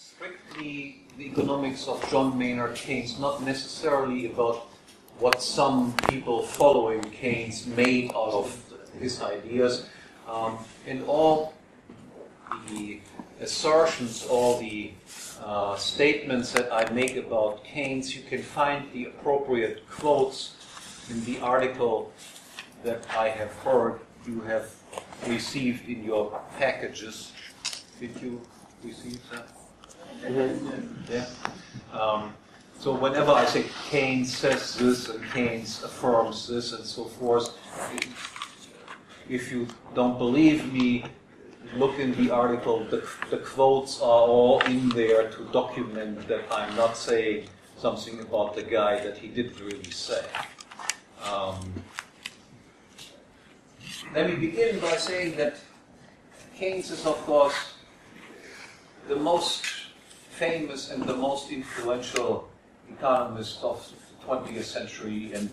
strictly the economics of John Maynard Keynes, not necessarily about what some people following Keynes made out of his ideas. And all the assertions, all the statements that I make about Keynes, you can find the appropriate quotes in the article that I have heard you have received in your packages. Did you receive that? Mm-hmm. Yeah. So whenever I say Keynes says this and Keynes affirms this and so forth, if you don't believe me, look in the article. The quotes are all in there to document that I'm not saying something about the guy that he didn't really say. Let me begin by saying that Keynes is, of course, the most famous and the most influential economist of the 20th century and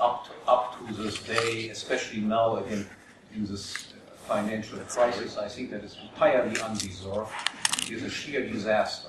up to this day, especially now again in this financial crisis. I think that is entirely undeserved. It is a sheer disaster.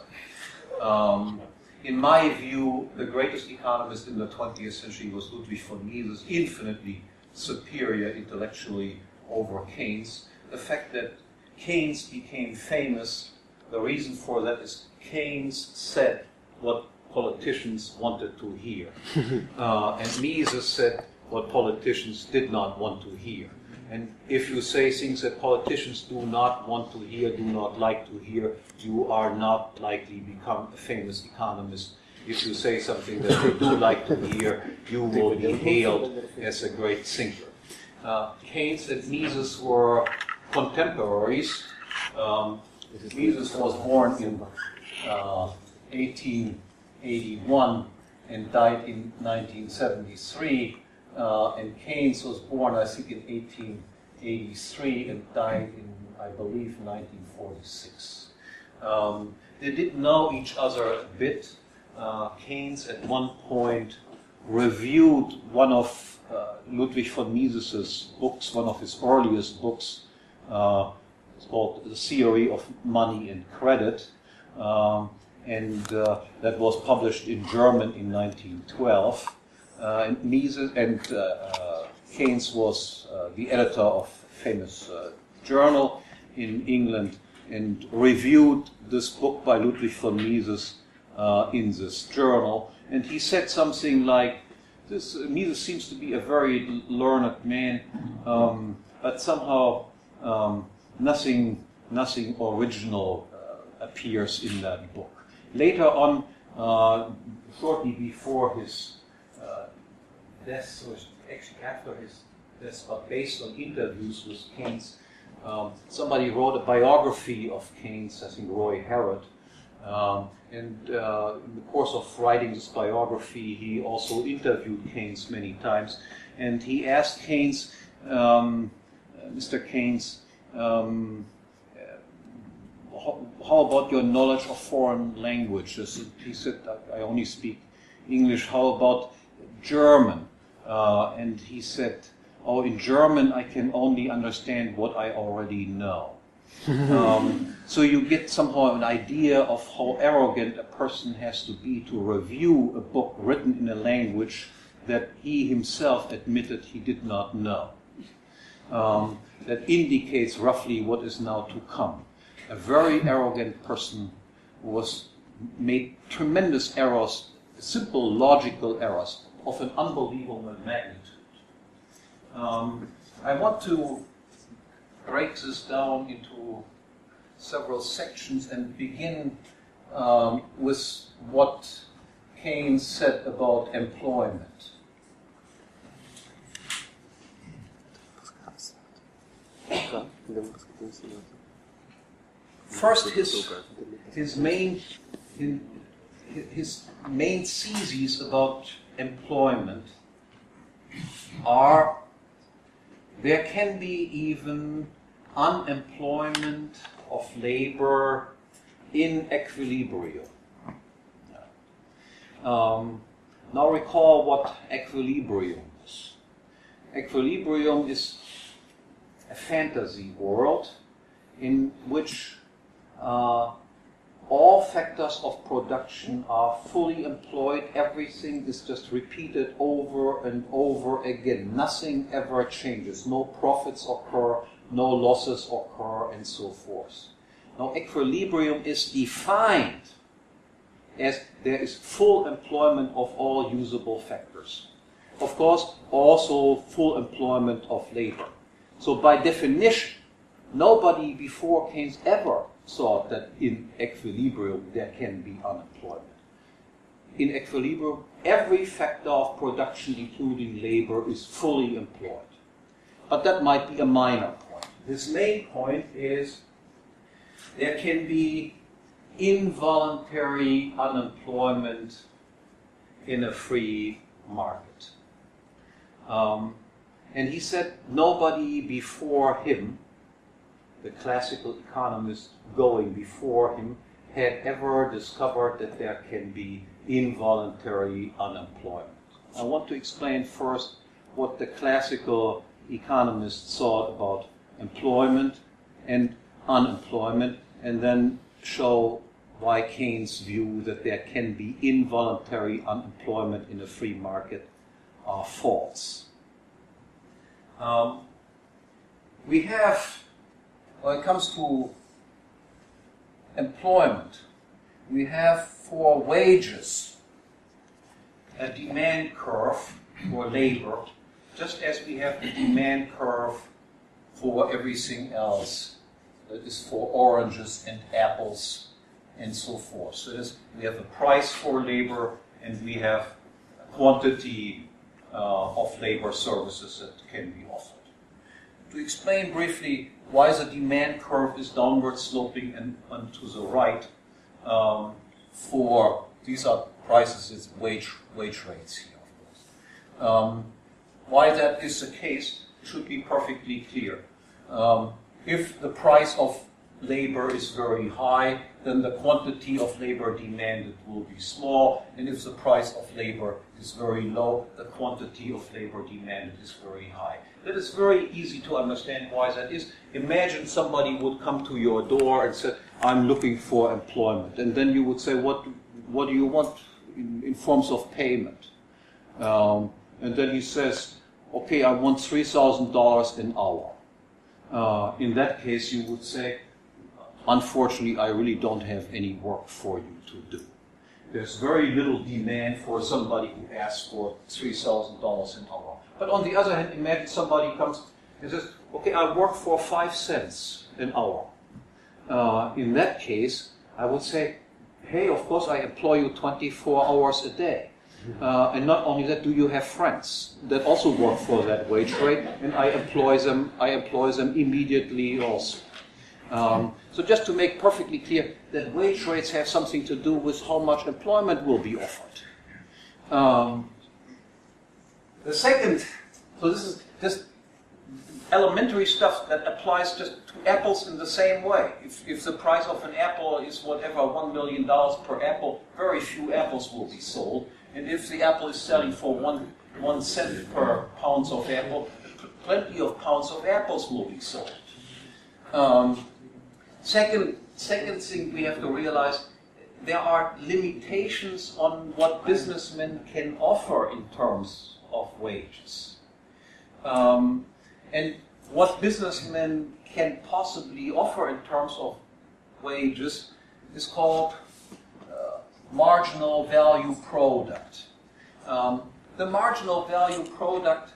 In my view, the greatest economist in the 20th century was Ludwig von Mises, infinitely superior intellectually over Keynes. The fact that Keynes became famous, the reason for that is Keynes said what politicians wanted to hear. And Mises said what politicians did not want to hear. And if you say things that politicians do not want to hear, do not like to hear, you are not likely to become a famous economist. If you say something that they do like to hear, you will be hailed as a great thinker. Keynes and Mises were contemporaries. Mises was born in 1881 and died in 1973. And Keynes was born, I think, in 1883 and died in, I believe, 1946. They did know each other a bit. Keynes at one point reviewed one of Ludwig von Mises's books, one of his earliest books. It's called The Theory of Money and Credit. And that was published in German in 1912. And Mises and Keynes was the editor of a famous journal in England and reviewed this book by Ludwig von Mises in this journal, and he said something like, "This Mises seems to be a very learned man, but somehow nothing original appears in that book." Later on, shortly before his death, or actually after his death, but based on interviews with Keynes, somebody wrote a biography of Keynes, I think Roy Harrod, and in the course of writing this biography, he also interviewed Keynes many times, and he asked Keynes, Mr. Keynes, how about your knowledge of foreign languages? And he said, I only speak English. How about German? And he said, oh, in German I can only understand what I already know. So you get somehow an idea of how arrogant a person has to be to review a book written in a language that he himself admitted he did not know. That indicates roughly what is now to come. A very arrogant person made tremendous errors, simple logical errors of an unbelievable magnitude. I want to break this down into several sections and begin with what Keynes said about employment. First, his main theses about employment are: there can be even unemployment of labor in equilibrium. Now recall what equilibrium is. Equilibrium is a fantasy world in which all all factors of production are fully employed. Everything is just repeated over and over again. Nothing ever changes. No profits occur, no losses occur, and so forth. Now, equilibrium is defined as there is full employment of all usable factors. Of course, also full employment of labor. So by definition, nobody before Keynes ever thought that in equilibrium there can be unemployment. In equilibrium, every factor of production, including labor, is fully employed. But that might be a minor point. His main point is there can be involuntary unemployment in a free market. And he said nobody before him, the classical economist going before him, had ever discovered that there can be involuntary unemployment. I want to explain first what the classical economists thought about employment and unemployment, and then show why Keynes' view that there can be involuntary unemployment in a free market are false. We have, when it comes to employment, we have for wages a demand curve for labor, just as we have the demand curve for everything else. That is for oranges and apples and so forth. So this, we have a price for labor and we have a quantity of labor services that can be offered. To explain briefly why the demand curve is downward sloping and to the right, for these are prices, it's wage rates here, of course. Why that is the case should be perfectly clear. If the price of labor is very high, then the quantity of labor demanded will be small, and if the price of labor is very low, the quantity of labor demanded is very high. That is very easy to understand why that is. Imagine somebody would come to your door and say, I'm looking for employment. And then you would say, what do you want in forms of payment? And then he says, okay, I want $3,000 an hour. In that case, you would say, unfortunately, I really don't have any work for you to do. There's very little demand for somebody who asks for $3,000 an hour. But on the other hand, imagine somebody comes and says, okay, I work for 5 cents an hour. In that case, I would say, hey, of course, I employ you 24 hours a day. And not only that, do you have friends that also work for that wage rate, and I employ them immediately also. So just to make perfectly clear that wage rates have something to do with how much employment will be offered. The second, so this is just elementary stuff that applies just to apples in the same way. If the price of an apple is whatever, $1 million per apple, very few apples will be sold. And if the apple is selling for one cent per pound of apple, plenty of pounds of apples will be sold. Second thing we have to realize, there are limitations on what businessmen can offer in terms of wages. And what businessmen can possibly offer in terms of wages is called marginal value product. The marginal value product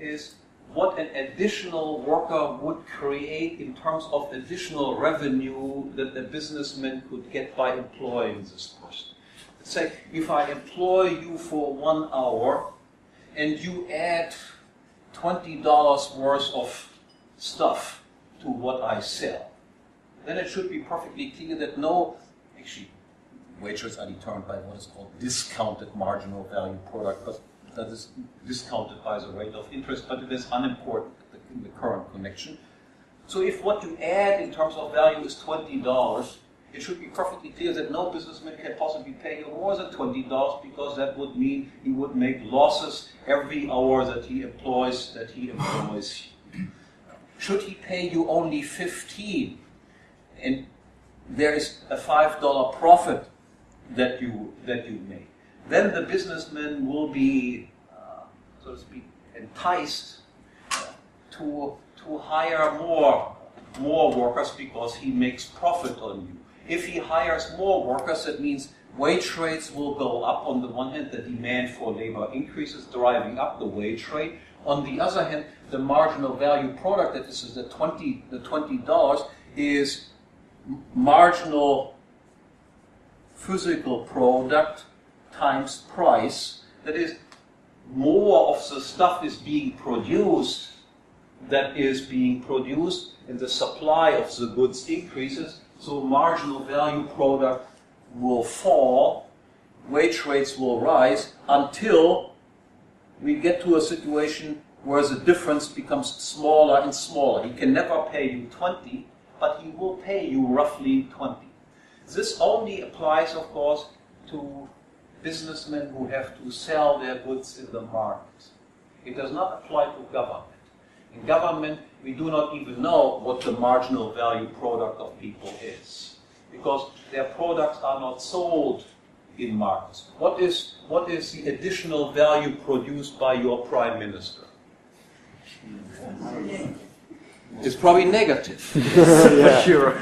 is what an additional worker would create in terms of additional revenue that the businessman could get by employing this person. Let's say if I employ you for 1 hour and you add $20 worth of stuff to what I sell, then it should be perfectly clear that actually, wage rates are determined by what is called discounted marginal value product, but that is discounted by the rate of interest, but it is unimportant in the current connection. So if what you add in terms of value is $20, it should be perfectly clear that no businessman can possibly pay you more than $20, because that would mean he would make losses every hour that he employs you. Should he pay you only $15 and there is a $5 profit that you make, then the businessman will be, so to speak, enticed to hire more workers because he makes profit on you. If he hires more workers, that means wage rates will go up. On the one hand, the demand for labor increases, driving up the wage rate. On the other hand, the marginal value product, that is the $20, is marginal physical product times price. That is, more of the stuff is being produced and the supply of the goods increases, so marginal value product will fall, wage rates will rise, until we get to a situation where the difference becomes smaller and smaller. He can never pay you 20, but he will pay you roughly 20. This only applies, of course, to businessmen who have to sell their goods in the market. It does not apply to government. In government, we do not even know what the marginal value product of people is, because their products are not sold in markets. What is the additional value produced by your prime minister? It's probably negative. For sure.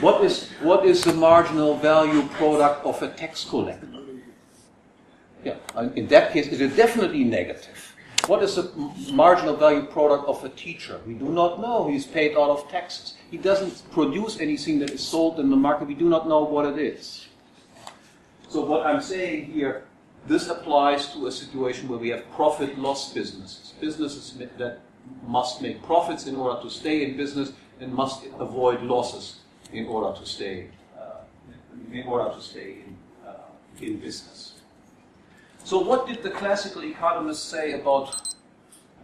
What is the marginal value product of a tax collector? Yeah, in that case, it is definitely negative. What is the marginal value product of a teacher? We do not know. He's paid out of taxes. He doesn't produce anything that is sold in the market. We do not know what it is. So what I'm saying here, this applies to a situation where we have profit-loss businesses. Businesses that must make profits in order to stay in business and must avoid losses in order to stay in business. So what did the classical economists say about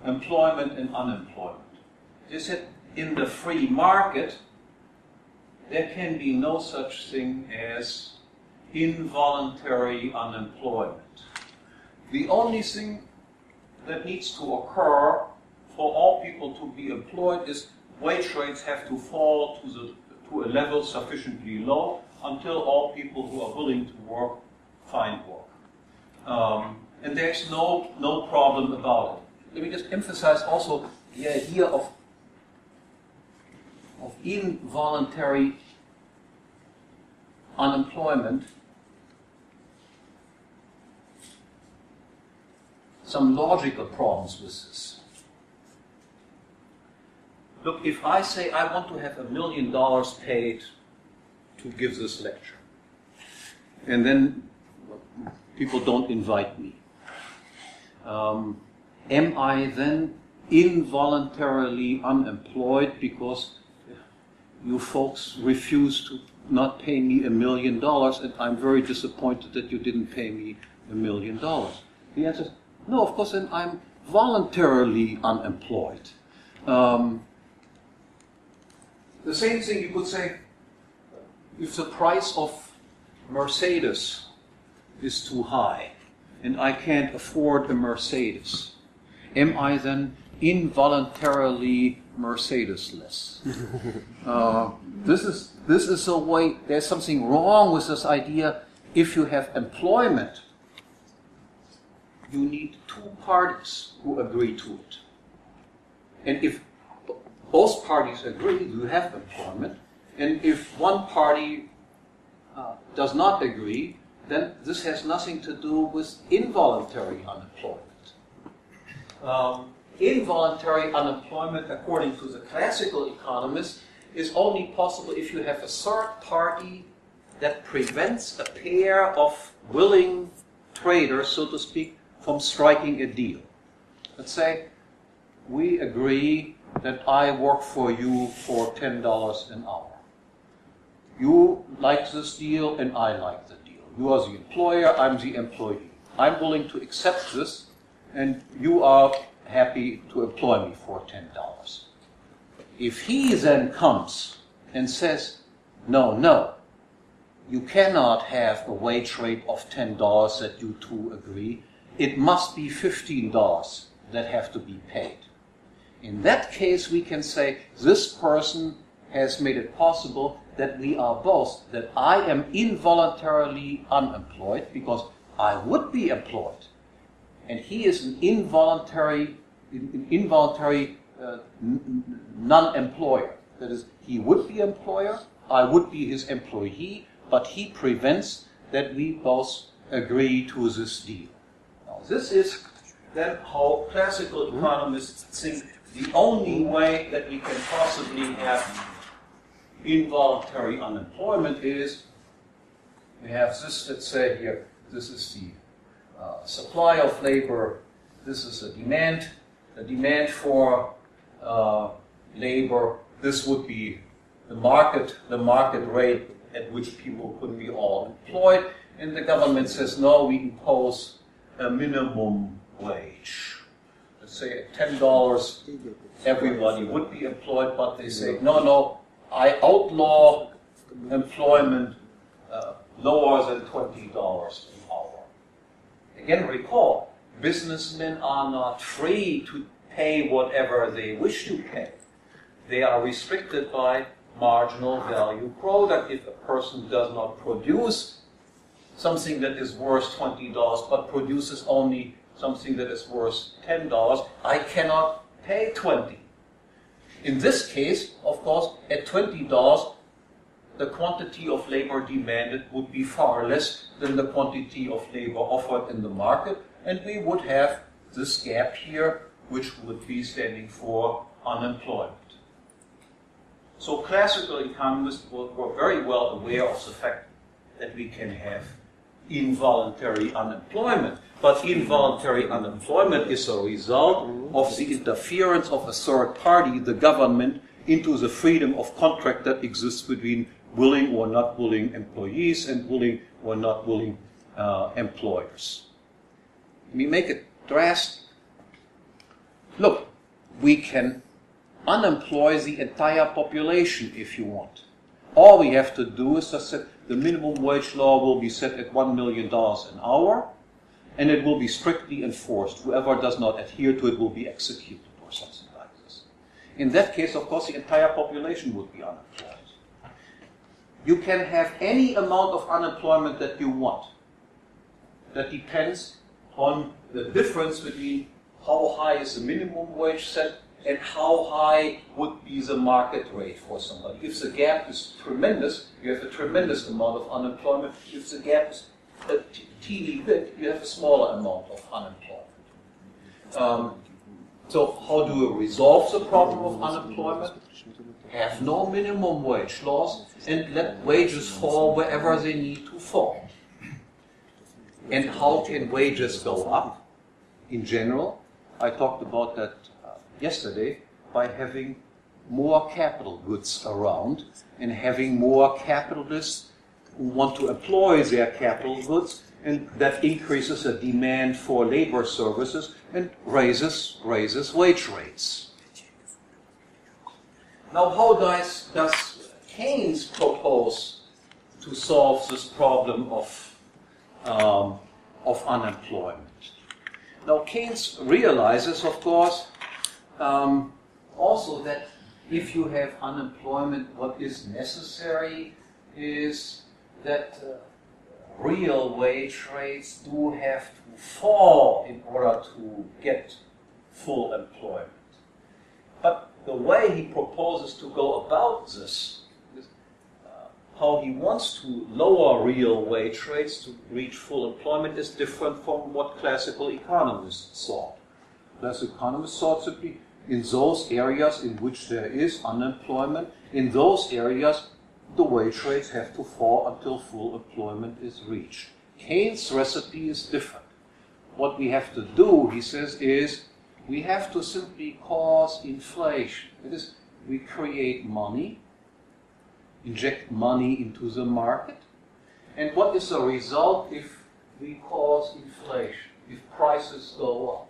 employment and unemployment? They said in the free market there can be no such thing as involuntary unemployment. The only thing that needs to occur for all people to be employed is wage rates have to fall to a level sufficiently low until all people who are willing to work find work. And there's no problem about it. Let me just emphasize also the idea of involuntary unemployment. Some logical problems with this. Look, if I say I want to have $1 million paid to give this lecture, and then people don't invite me. Am I then involuntarily unemployed because you folks refuse to not pay me $1 million and I'm very disappointed that you didn't pay me $1 million? The answer is, no, of course, then I'm voluntarily unemployed. The same thing you could say if the price of Mercedes is too high, and I can't afford a Mercedes. Am I then involuntarily Mercedes-less? This is a way. There's something wrong with this idea. If you have employment, you need two parties who agree to it. And if both parties agree, you have employment. And if one party does not agree, then this has nothing to do with involuntary unemployment. Involuntary unemployment, according to the classical economists, is only possible if you have a third party that prevents a pair of willing traders, so to speak, from striking a deal. Let's say, we agree that I work for you for $10 an hour. You like this deal and I like the deal. You are the employer, I'm the employee. I'm willing to accept this, and you are happy to employ me for $10. If he then comes and says, no, you cannot have a wage rate of $10 that you two agree. It must be $15 that have to be paid. In that case, we can say this person has made it possible that we are both, that I am involuntarily unemployed because I would be employed, and he is an involuntary non-employer. That is, he would be employer, I would be his employee, but he prevents that we both agree to this deal. Now, this is then how classical economists think the only way that we can possibly have involuntary unemployment is, we have this, let's say here, this is the supply of labor, this is the demand for labor, this would be the market rate at which people could be all employed, and the government says, no, we impose a minimum wage. Let's say at $10, everybody would be employed, but they say, no, no, I outlaw employment lower than $20 an hour. Again, recall, businessmen are not free to pay whatever they wish to pay. They are restricted by marginal value product. If a person does not produce something that is worth $20, but produces only something that is worth $10, I cannot pay $20. In this case, of course, at $20, the quantity of labor demanded would be far less than the quantity of labor offered in the market, and we would have this gap here, which would be standing for unemployment. So classical economists were very well aware of the fact that we can have involuntary unemployment, but involuntary unemployment is a result of the interference of a third party, the government, into the freedom of contract that exists between willing or not willing employees and willing or not willing employers. Let me make it drastic. Look, we can unemploy the entire population if you want. All we have to do is just that the minimum wage law will be set at $1 million an hour, and it will be strictly enforced. Whoever does not adhere to it will be executed or something like this. In that case, of course, the entire population would be unemployed. You can have any amount of unemployment that you want. That depends on the difference between how high is the minimum wage set and how high would be the market rate for somebody. If the gap is tremendous, you have a tremendous amount of unemployment. If the gap is a teeny bit, you have a smaller amount of unemployment. So how do we resolve the problem of unemployment? Have no minimum wage laws and let wages fall wherever they need to fall. And how can wages go up in general? I talked about that yesterday, by having more capital goods around and having more capitalists who want to employ their capital goods, and that increases the demand for labor services and raises wage rates. Now, how does Keynes propose to solve this problem of unemployment? Now, Keynes realizes, of course, also that if you have unemployment, what is necessary is that real wage rates do have to fall in order to get full employment. But the way he proposes to go about this, how he wants to lower real wage rates to reach full employment, is different from what classical economists thought. Classical economists thought simply, in those areas in which there is unemployment, in those areas the wage rates have to fall until full employment is reached. Keynes' recipe is different. What we have to do, he says, is we have to simply cause inflation. That is, we create money, inject money into the market, and what is the result if we cause inflation, if prices go up?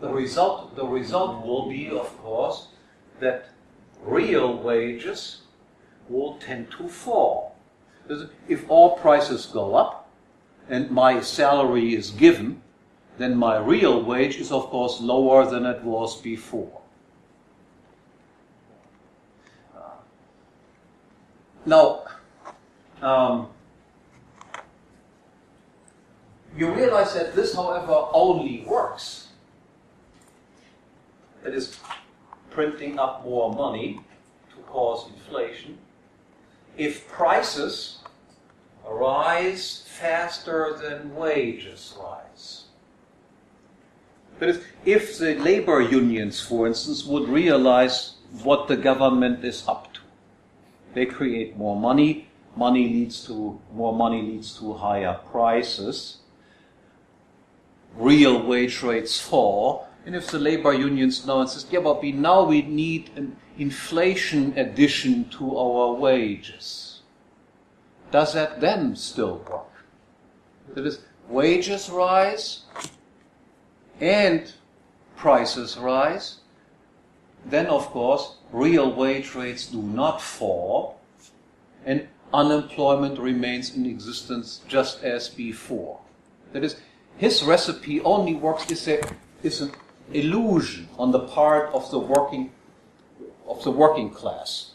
The result will be, of course, that real wages will tend to fall. If all prices go up and my salary is given, then my real wage is, of course, lower than it was before. Now, you realize that this, however, only works. It is printing up more money to cause inflation. If prices rise faster than wages rise. That is, if the labor unions, for instance, would realize what the government is up to, they create more money. More money leads to higher prices. Real wage rates fall. And if the labor unions now insist, yeah, but now we need an inflation addition to our wages, does that then still work? That is, wages rise and prices rise, then of course real wage rates do not fall and unemployment remains in existence just as before. That is, his recipe only works is an illusion on the part of the working class.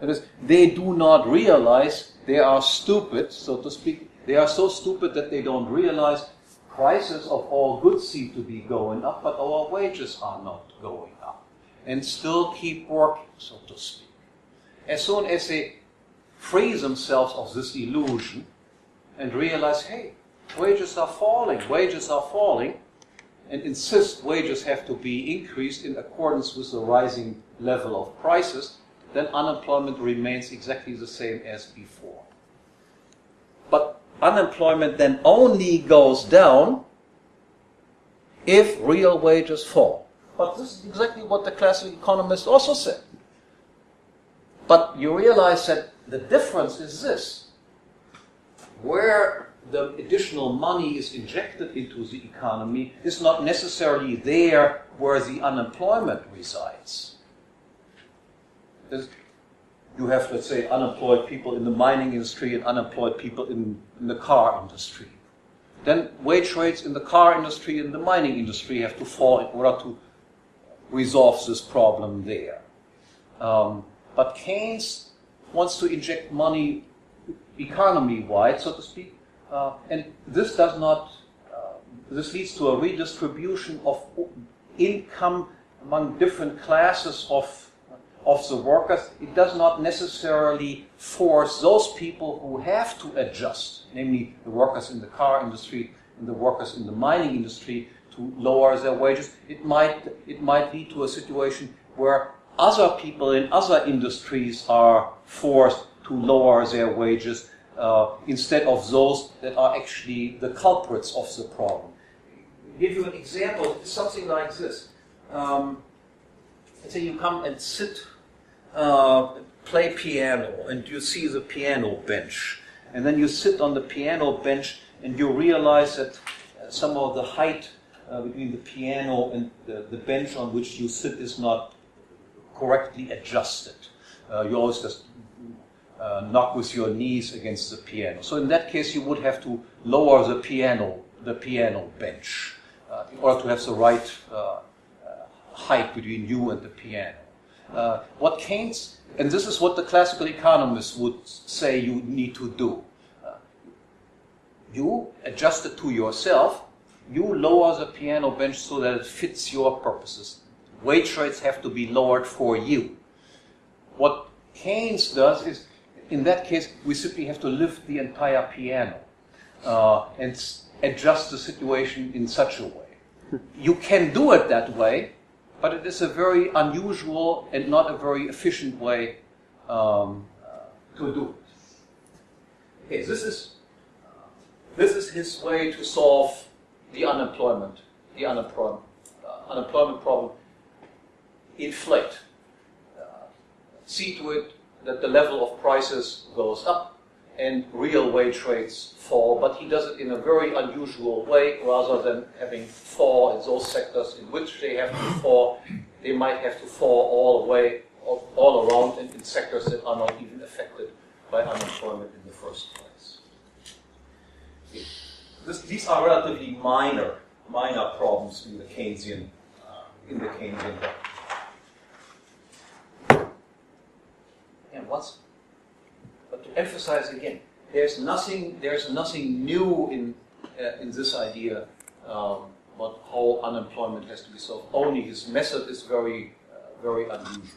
That is, they do not realize they are stupid, so to speak. They are so stupid that they don't realize prices of all goods seem to be going up, but our wages are not going up, and still keep working, so to speak. As soon as they free themselves of this illusion and realize, hey, wages are falling, and insist wages have to be increased in accordance with the rising level of prices, then unemployment remains exactly the same as before. But unemployment then only goes down if real wages fall. But this is exactly what the classical economists also said. But you realize that the difference is this. Where the additional money is injected into the economy is not necessarily there where the unemployment resides. You have, let's say, unemployed people in the mining industry and unemployed people in the car industry. Then wage rates in the car industry and the mining industry have to fall in order to resolve this problem there. But Keynes wants to inject money economy-wide, so to speak, and this does not. This leads to a redistribution of income among different classes of the workers. It does not necessarily force those people who have to adjust, namely the workers in the car industry and the workers in the mining industry, to lower their wages. It might lead to a situation where other people in other industries are forced to lower their wages, instead of those that are actually the culprits of the problem. I'll give you an example. It's something like this. Let's say you come and sit, play piano, and you see the piano bench. And then you sit on the piano bench and you realize that somehow the height between the piano and the bench on which you sit is not correctly adjusted. You always just knock with your knees against the piano. So in that case, you would have to lower the piano bench, in order to have the right height between you and the piano. What Keynes, and this is what the classical economists would say you need to do. You adjust it to yourself. You lower the piano bench so that it fits your purposes. Wage rates have to be lowered for you. What Keynes does is, in that case, we simply have to lift the entire piano and adjust the situation in such a way. You can do it that way, but it is a very unusual and not a very efficient way to do it. Okay, this is his way to solve the unemployment problem. Inflate. See to it that the level of prices goes up and real wage rates fall, but he does it in a very unusual way. Rather than having fall in those sectors in which they have to fall, they might have to fall all the way, all around, and in sectors that are not even affected by unemployment in the first place. These are relatively minor problems in the Keynesian doctrine. But to emphasize again, there's nothing new in this idea about how unemployment has to be solved. Only his method is very unusual.